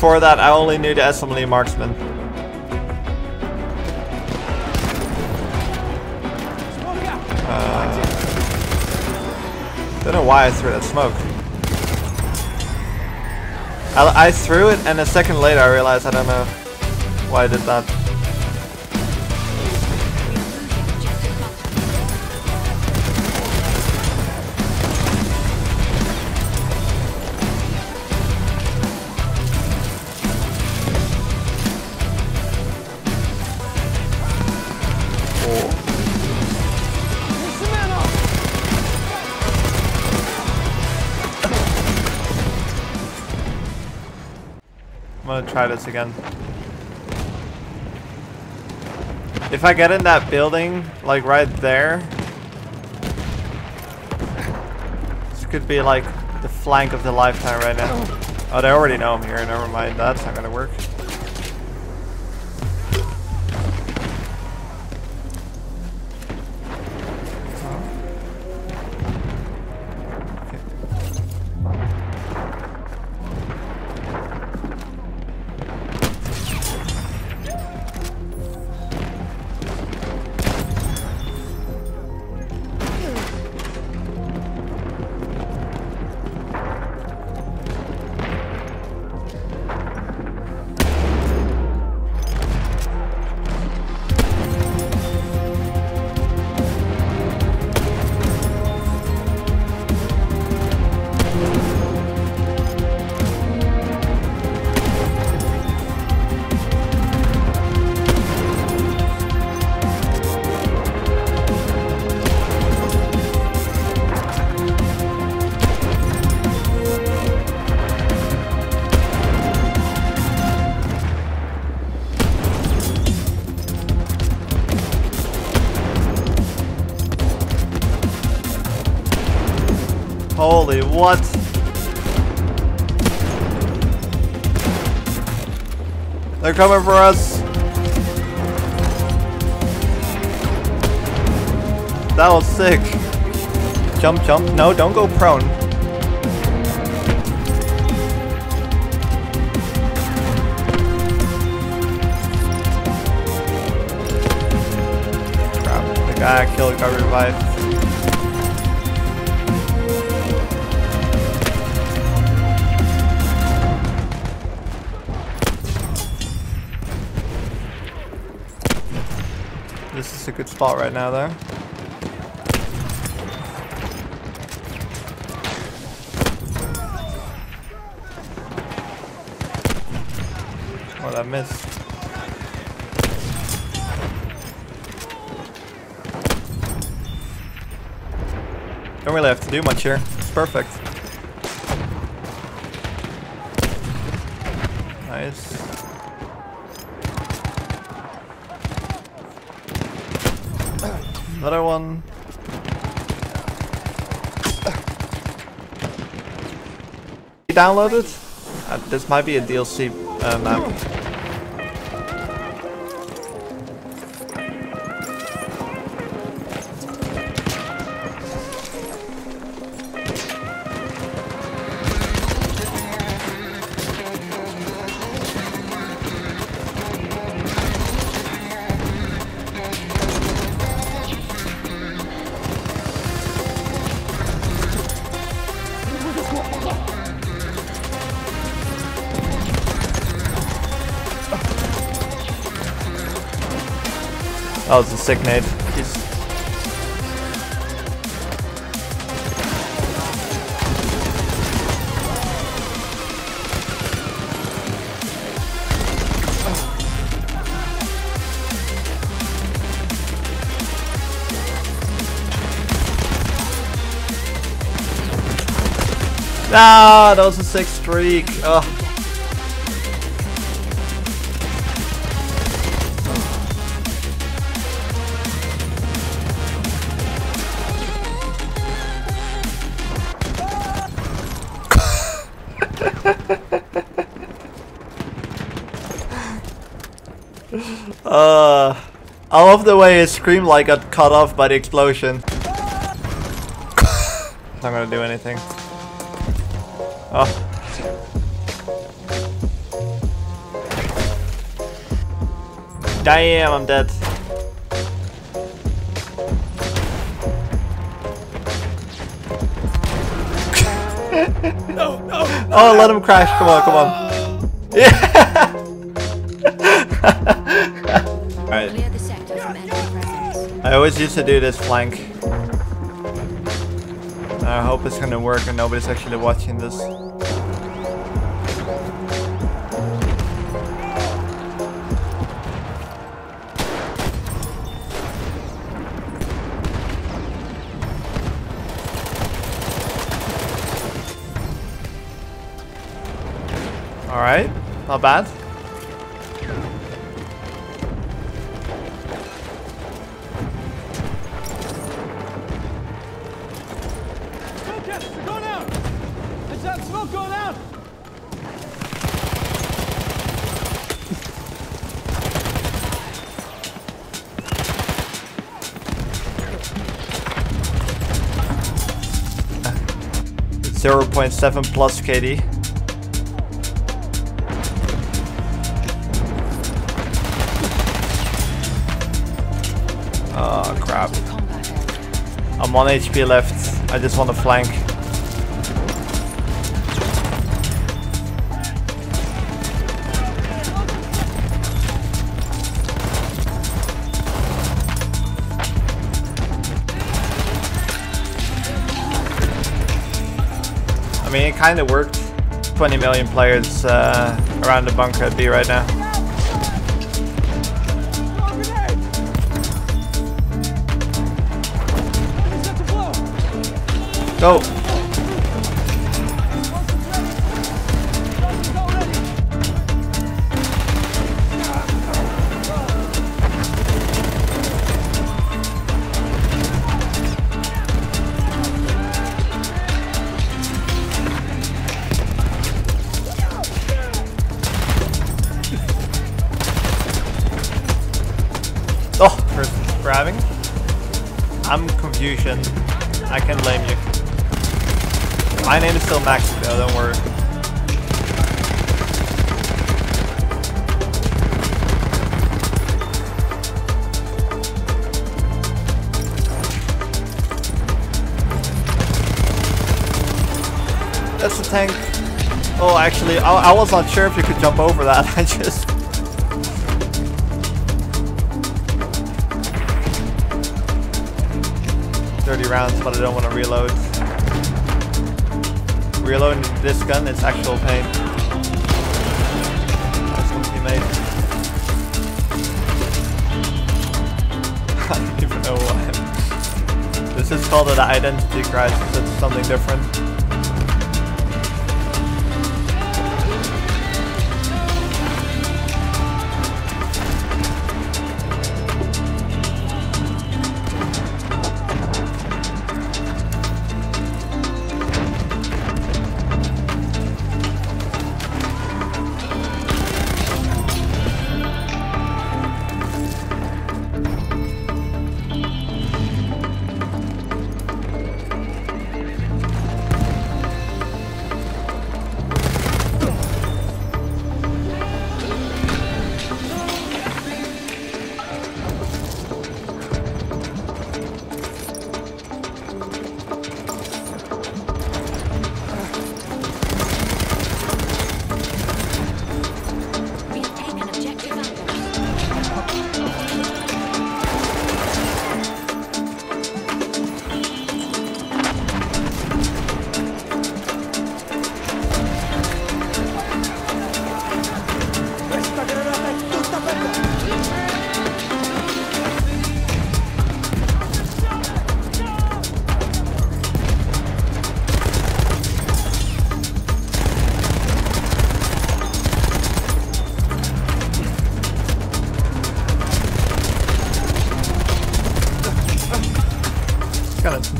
before that, I only knew the SMLE marksman. Don't know why I threw that smoke. I threw it, and a second later I realized I don't know why I did that. I'm gonna try this again. If I get in that building, like right there, this could be like the flank of the lifetime right now. Oh, they already know I'm here. Never mind. That's not gonna work. Holy what? They're coming for us. That was sick. Jump, jump. No, don't go prone. Crap. The guy I killed got revived. This is a good spot right now, though. Oh, that missed. Don't really have to do much here. It's perfect. Nice. Another one. You downloaded? This might be a DLC map. That was a sick nade. Ah, that was a sick streak. Oh. I love the way his scream like got cut off by the explosion. Not gonna do anything. Oh. Damn, I'm dead. No. Oh, let him crash. Come on, come on. Yeah. Alright. I always used to do this flank. I hope it's gonna work and nobody's actually watching this. Alright, not bad. It's 0.7 plus KD. Oh crap. I'm 1 HP left. I just want to flank. I mean, it kind of worked. 20 million players around the bunker at B right now. Go! Oh, perfect grabbing. I'm confusion. I can blame you. My name is still Max, though, don't worry. That's the tank. Oh, actually, I was not sure if you could jump over that. I just... ...30 rounds, but I don't want to reload. Reloading this gun is actual pain. That's what he made. I don't even know why. This is called an identity crisis. It's something different.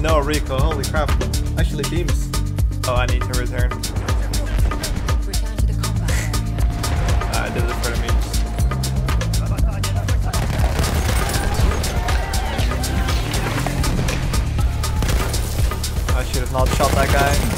No recoil, holy crap. Actually beams. Oh, I need to return. Return to the combat area. I did it for the memes. I should have not shot that guy.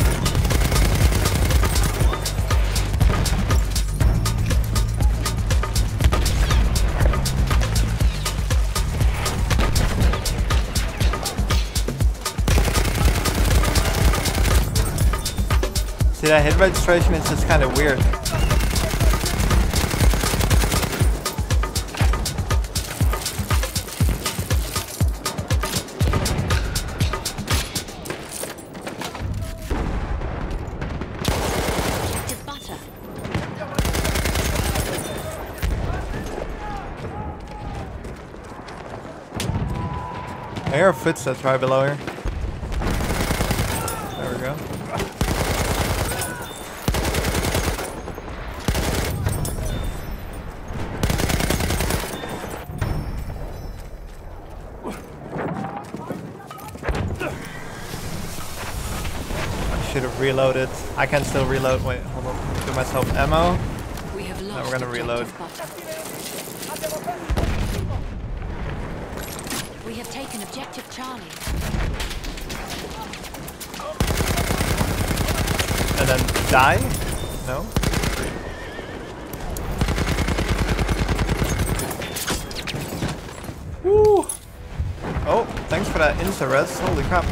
See, that hit registration is just kind of weird. I hear a footstep right below here. There we go. I should have reloaded. I can still reload. Wait, hold on. Give myself ammo. Now we're gonna reload. We have taken objective Charlie. And then die? No? Woo! Oh, thanks for that insta-res. Holy crap.